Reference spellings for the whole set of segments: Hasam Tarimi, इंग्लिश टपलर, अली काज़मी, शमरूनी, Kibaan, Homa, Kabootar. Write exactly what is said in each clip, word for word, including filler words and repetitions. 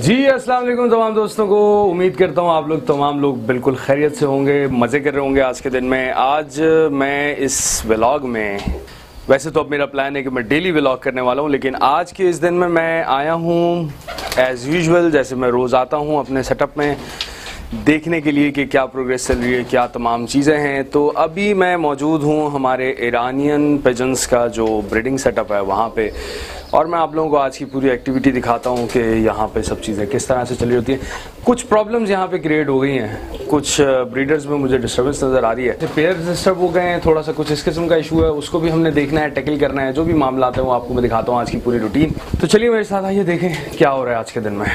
जी अस्सलाम वालेकुम तमाम दोस्तों को। उम्मीद करता हूँ आप लोग तमाम लोग बिल्कुल खैरियत से होंगे, मज़े कर रहे होंगे आज के दिन में। आज मैं इस व्लॉग में, वैसे तो अब मेरा प्लान है कि मैं डेली व्लॉग करने वाला हूँ, लेकिन आज के इस दिन में मैं आया हूँ एज़ यूजुअल, जैसे मैं रोज़ आता हूँ अपने सेटअप में देखने के लिए कि क्या प्रोग्रेस चल रही है, क्या तमाम चीज़ें हैं। तो अभी मैं मौजूद हूँ हमारे ईरानियन पिजन्स का जो ब्रीडिंग सेटअप है वहाँ पे, और मैं आप लोगों को आज की पूरी एक्टिविटी दिखाता हूँ कि यहाँ पे सब चीज़ें किस तरह से चली होती हैं। कुछ प्रॉब्लम्स यहाँ पे क्रिएट हो गई हैं, कुछ ब्रीडर्स में मुझे डिस्टर्बेंस नज़र आ रही है, पेयर डिस्टर्ब हो गए हैं, थोड़ा सा कुछ इस किस्म का इशू है, उसको भी हमने देखना है, टैकल करना है। जो भी मामला आता है वो आपको मैं दिखाता हूँ आज की पूरी रूटीन। तो चलिए मेरे साथ आइए देखें क्या हो रहा है आज के दिन में।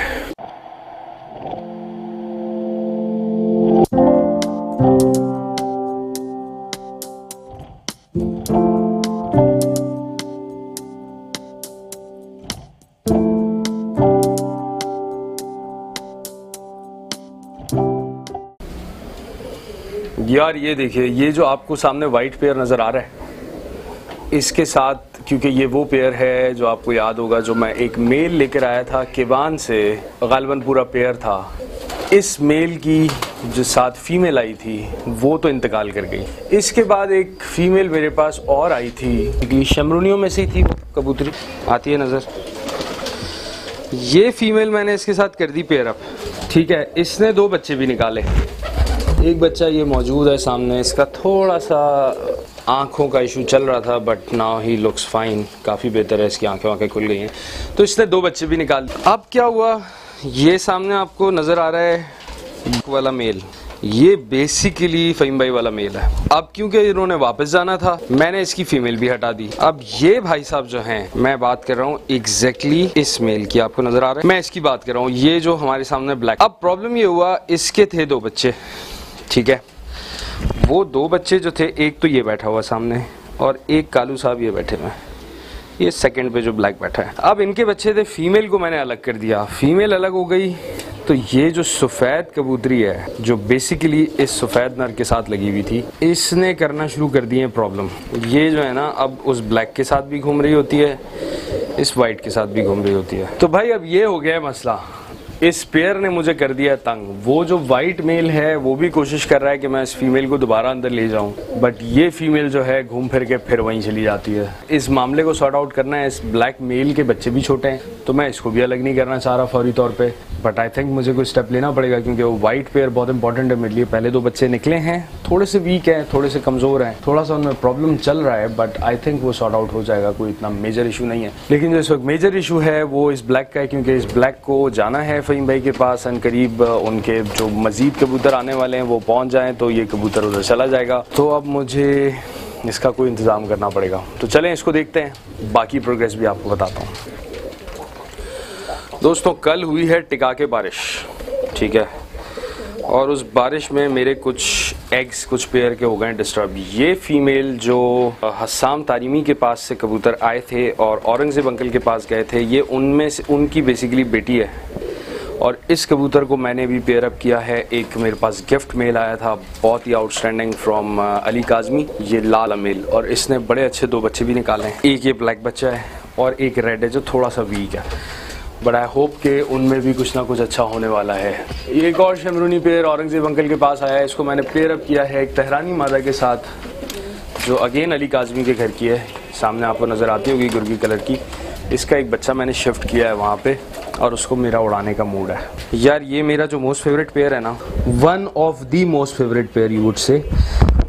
यार ये देखिए, ये जो आपको सामने वाइट पेयर नज़र आ रहा है, इसके साथ, क्योंकि ये वो पेयर है जो आपको याद होगा जो मैं एक मेल लेकर आया था किबान से, गालिबन पूरा पेयर था। इस मेल की जो साथ फीमेल आई थी वो तो इंतकाल कर गई। इसके बाद एक फ़ीमेल मेरे पास और आई थी, शमरूनियों में से ही थी, कबूतरी आती है नज़र। ये फ़ीमेल मैंने इसके साथ कर दी पेयर अप, ठीक है। इसने दो बच्चे भी निकाले, एक बच्चा ये मौजूद है सामने, इसका थोड़ा सा आँखों का इशू चल रहा था, but now he looks fine, काफ़ी बेहतर है, इसकी आँखें वाँखें खुल गई हैं, तो इसने दो बच्चे भी निकाल दिए। अब क्या हुआ, ये सामने आपको नज़र आ रहा है वाला मेल, ये बेसिकली फहीम भाई वाला मेल है। अब क्योंकि इन्होंने वापस जाना था, मैंने इसकी फीमेल भी हटा दी। अब ये भाई साहब जो हैं, मैं बात कर रहा हूँ एग्जैक्टली इस मेल की, आपको नज़र आ रहा है, मैं इसकी बात कर रहा हूँ, ये जो हमारे सामने ब्लैक। अब प्रॉब्लम ये हुआ, इसके थे दो बच्चे, ठीक है, वो दो बच्चे जो थे, एक तो ये बैठा हुआ सामने और एक कालू साहब ये बैठे हुए, ये सेकंड पे जो ब्लैक बैठा है। अब इनके बच्चे थे, फीमेल को मैंने अलग कर दिया, फीमेल अलग हो गई, तो ये जो सफ़ेद कबूतरी है जो बेसिकली इस सफ़ेद नर के साथ लगी हुई थी, इसने करना शुरू कर दिए प्रॉब्लम। ये जो है ना, अब उस ब्लैक के साथ भी घूम रही होती है, इस वाइट के साथ भी घूम रही होती है। तो भाई अब ये हो गया है मसला, इस पेयर ने मुझे कर दिया तंग। वो जो वाइट मेल है वो भी कोशिश कर रहा है कि मैं इस फीमेल को दोबारा अंदर ले जाऊं, बट ये फीमेल जो है घूम फिर के फिर वहीं चली जाती है। इस मामले को सॉर्ट आउट करना है। इस ब्लैक मेल के बच्चे भी छोटे हैं, तो मैं इसको भी अलग नहीं करना चाह रहा फौरी तौर पे, बट आई थिंक मुझे कोई स्टेप लेना पड़ेगा, क्योंकि वो वाइट पेयर बहुत इंपॉर्टेंट है मेरे लिए। पहले दो बच्चे निकले हैं, थोड़े से वीक हैं, थोड़े से कमज़ोर हैं, थोड़ा सा उनमें प्रॉब्लम चल रहा है, बट आई थिंक वो सॉर्ट आउट हो जाएगा, कोई इतना मेजर इशू नहीं है। लेकिन जो इस वक्त मेजर इशू है वो इस ब्लैक का है, क्योंकि इस ब्लैक को जाना है फहीम भाई के पास, एंड करीब उनके जो मज़ीद कबूतर आने वाले हैं वो पहुंच जाएं तो ये कबूतर उधर चला जाएगा। तो अब मुझे इसका कोई इंतज़ाम करना पड़ेगा, तो चलें इसको देखते हैं, बाकी प्रोग्रेस भी आपको बताता हूँ। दोस्तों कल हुई है टिका के बारिश, ठीक है, और उस बारिश में मेरे कुछ एग्स, कुछ पेयर के हो गए डिस्टर्ब। ये फीमेल जो हसाम तारीमी के पास से कबूतर आए थे और औरंगज़ेब अंकल के पास गए थे, ये उनमें से उनकी बेसिकली बेटी है, और इस कबूतर को मैंने भी पेयर अप किया है। एक मेरे पास गिफ्ट मेल आया था बहुत ही आउटस्टैंडिंग फ्रॉम अली काज़मी, ये लाल मेल, और इसने बड़े अच्छे दो बच्चे भी निकाले हैं, एक ये ब्लैक बच्चा है और एक रेड है जो थोड़ा सा वीक है, बट आई होप कि उनमें भी कुछ ना कुछ अच्छा होने वाला है। एक और शमरूनी पेयर औरंगज़ेब अंकल के पास आया है, इसको मैंने पेयर अप किया है एक तेहरानी मादा के साथ, जो अगेन अली काज़मी के घर की है, सामने आपको नज़र आती होगी गुर्गी कलर की। इसका एक बच्चा मैंने शिफ्ट किया है वहाँ पे, और उसको मेरा उड़ाने का मूड है। यार ये मेरा जो मोस्ट फेवरेट पेयर है ना, one of the most favourite pair you would say,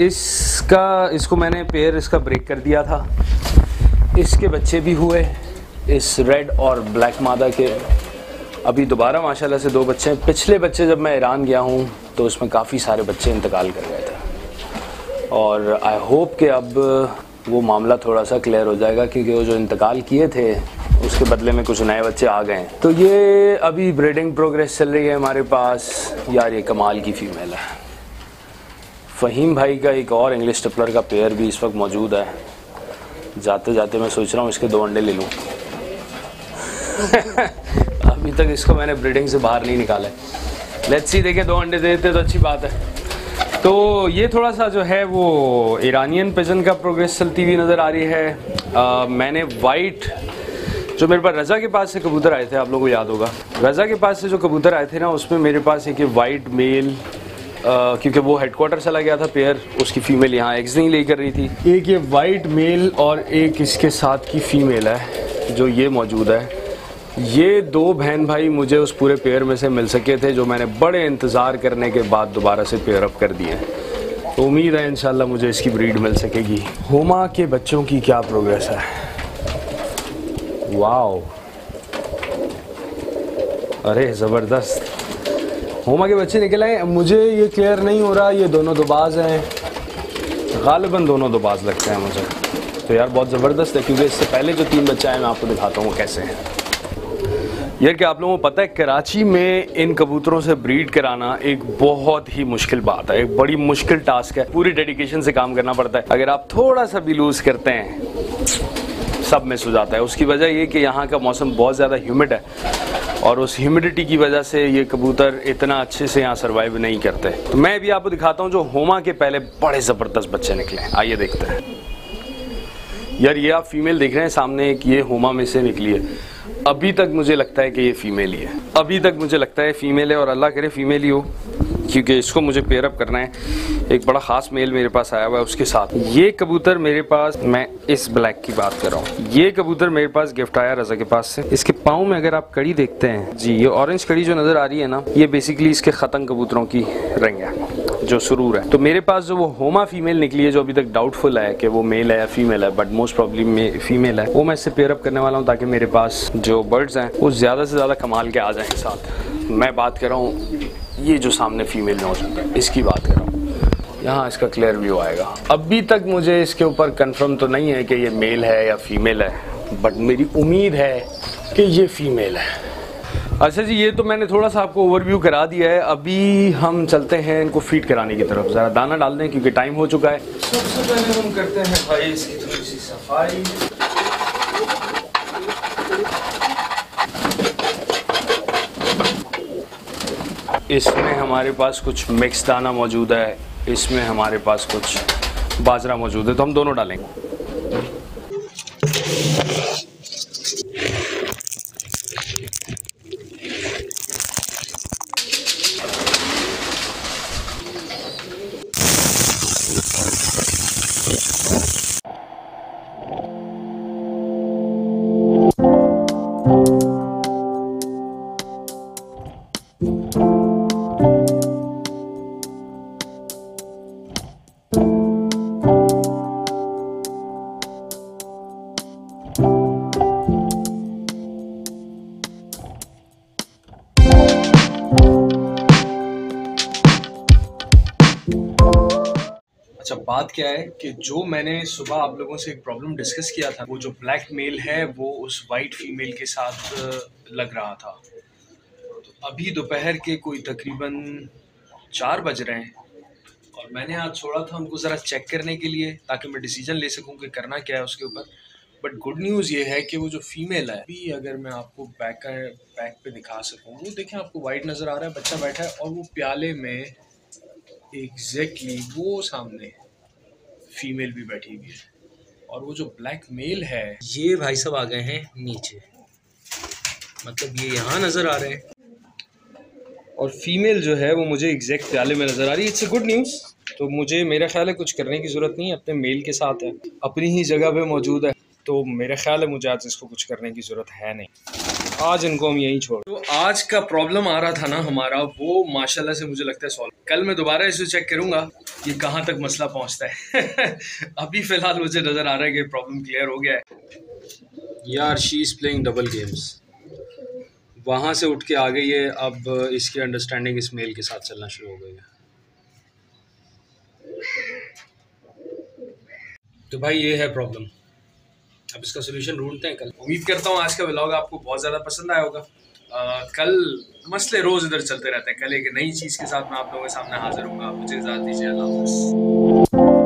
इसका इसको मैंने पेयर इसका ब्रेक कर दिया था, इसके बच्चे भी हुए इस रेड और ब्लैक मादा के, अभी दोबारा माशाल्लाह से दो बच्चे हैं। पिछले बच्चे जब मैं ईरान गया हूँ तो उसमें काफ़ी सारे बच्चे इंतकाल कर गए थे, और आई होप कि अब वो मामला थोड़ा सा क्लियर हो जाएगा, क्योंकि वो जो इंतकाल किए थे उसके बदले में कुछ नए बच्चे आ गए हैं। तो ये अभी ब्रीडिंग प्रोग्रेस चल रही है हमारे पास। यार ये कमाल की फीमेल है। फहीम भाई का एक और इंग्लिश टपलर का पेयर भी इस वक्त मौजूद है, जाते जाते मैं सोच रहा हूँ इसके दो अंडे ले लूँ। अभी तक इसको मैंने ब्रीडिंग से बाहर नहीं निकाला, लेट्स सी, देखे दो अंडे दे देते तो अच्छी बात है। तो ये थोड़ा सा जो है वो ईरानियन पिजन का प्रोग्रेस चलती हुई नज़र आ रही है। आ, मैंने वाइट जो मेरे पास रज़ा के पास से कबूतर आए थे, आप लोगों को याद होगा रज़ा के पास से जो कबूतर आए थे ना, उसमें मेरे पास एक वाइट मेल, क्योंकि वो हेडक्वार्टर चला गया था पेयर, उसकी फ़ीमेल यहाँ एग्ज नहीं ले कर रही थी। एक ये वाइट मेल और एक इसके साथ की फ़ीमेल है जो ये मौजूद है। ये दो बहन भाई मुझे उस पूरे पेयर में से मिल सके थे, जो मैंने बड़े इंतज़ार करने के बाद दोबारा से पेयर अप कर दिए हैं। तो उम्मीद है इंशाल्लाह मुझे इसकी ब्रीड मिल सकेगी। होमा के बच्चों की क्या प्रोग्रेस है? वाओ, अरे ज़बरदस्त, होमा के बच्चे निकल आए। मुझे ये क्लियर नहीं हो रहा, ये दोनों दोबाज हैं, गालिबन दोनों दोबाज लगते हैं मुझे। तो यार बहुत ज़बरदस्त है, क्योंकि इससे पहले जो तीन बच्चे हैं मैं आपको दिखाता हूँ कैसे हैं। यार कि आप लोगों को पता है, कराची में इन कबूतरों से ब्रीड कराना एक बहुत ही मुश्किल बात है, एक बड़ी मुश्किल टास्क है, पूरी डेडिकेशन से काम करना पड़ता है। अगर आप थोड़ा सा भी लूज़ करते हैं सब मिस हो जाता है। उसकी वजह ये कि यहाँ का मौसम बहुत ज़्यादा ह्यूमिड है, और उस ह्यूमिडिटी की वजह से ये कबूतर इतना अच्छे से यहाँ सर्वाइव नहीं करते। तो मैं भी आपको दिखाता हूँ जो होमा के पहले बड़े ज़बरदस्त बच्चे निकले, आइए देखते हैं। यार ये आप फीमेल देख रहे हैं सामने, एक ये होमा में से निकली है। अभी तक मुझे लगता है कि ये फीमेल ही है, अभी तक मुझे लगता है फीमेल है, और अल्लाह करे फीमेल ही हो, क्योंकि इसको मुझे पेयर अप करना है। एक बड़ा ख़ास मेल मेरे पास आया हुआ है उसके साथ। ये कबूतर मेरे पास, मैं इस ब्लैक की बात कर रहा हूँ, ये कबूतर मेरे पास गिफ्ट आया रज़ा के पास से। इसके पाँव में अगर आप कड़ी देखते हैं जी, ये ऑरेंज कड़ी जो नज़र आ रही है ना, ये बेसिकली इसके ख़तम कबूतरों की रंग है जो सुरूर है। तो मेरे पास जो वो होमा फीमेल निकली है, जो अभी तक डाउटफुल है कि वो मेल है या फीमेल है, बट मोस्ट प्रॉब्लम फीमेल है, वो मैं इससे पेयर अप करने वाला हूँ, ताकि मेरे पास जो बर्ड्स हैं वो ज़्यादा से ज़्यादा कमाल के आ जाएँ साथ। मैं बात कर रहा हूँ ये जो सामने फीमेल में हो सकता है, इसकी बात कर रहा हूँ। यहाँ इसका क्लियर व्यू आएगा। अभी तक मुझे इसके ऊपर कंफर्म तो नहीं है कि ये मेल है या फीमेल है, बट मेरी उम्मीद है कि ये फीमेल है। अच्छा जी, ये तो मैंने थोड़ा सा आपको ओवरव्यू करा दिया है। अभी हम चलते हैं इनको फीड कराने की तरफ, ज़रा दाना डाल दें क्योंकि टाइम हो चुका है। सबसे पहले हम करते हैं भाई इसकी थोड़ी सी सफाई। इसमें हमारे पास कुछ मिक्स दाना मौजूद है, इसमें हमारे पास कुछ बाजरा मौजूद है, तो हम दोनों डालेंगे। अच्छा, बात क्या है कि जो मैंने सुबह आप लोगों से एक प्रॉब्लम डिस्कस किया था, वो जो ब्लैक मेल है वो उस वाइट फीमेल के साथ लग रहा था। तो अभी दोपहर के कोई तकरीबन चार बज रहे हैं, और मैंने आज छोड़ा था उनको ज़रा चेक करने के लिए, ताकि मैं डिसीजन ले सकूं कि करना क्या है उसके ऊपर। बट गुड न्यूज़ ये है कि वो जो फीमेल है, भी अगर मैं आपको बैक बैक पे दिखा सकूँ, वो देखें आपको वाइट नज़र आ रहा है, बच्चा बैठा है, और वो प्याले में एग्जैक्टली exactly, वो सामने फीमेल भी बैठी हुई है। और वो जो ब्लैक मेल है, ये भाई साहब आ गए हैं नीचे, मतलब ये यहाँ नज़र आ रहे हैं, और फीमेल जो है वो मुझे एग्जैक्ट प्याले में नज़र आ रही है। It's a good news. तो मुझे, मेरा ख्याल है कुछ करने की ज़रूरत नहीं है, अपने मेल के साथ है, अपनी ही जगह पे मौजूद है। तो मेरा ख्याल है मुझे आज इसको कुछ करने की ज़रूरत है नहीं, आज इनको हम यहीं छोड़। तो आज का प्रॉब्लम आ रहा था ना हमारा, वो माशाल्लाह से मुझे लगता है सॉल्व। कल मैं दोबारा इसे चेक करूँगा कि कहाँ तक मसला पहुँचता है। अभी फ़िलहाल मुझे नज़र आ रहा है कि प्रॉब्लम क्लियर हो गया है। यार she is playing double games, वहाँ से उठ के आ गई है। अब इसकी अंडरस्टैंडिंग इस मेल के साथ चलना शुरू हो गई है। तो भाई ये है प्रॉब्लम, अब इसका सोल्यूशन ढूंढते हैं कल। उम्मीद करता हूँ आज का व्लॉग आपको बहुत ज़्यादा पसंद आया होगा। आ, कल मसले रोज़ इधर चलते रहते हैं, कल एक नई चीज़ के साथ मैं आप लोगों के सामने हाजिर हूँगा। मुझे इजाज़त दीजिए, अल्लाह हाफ़िज़।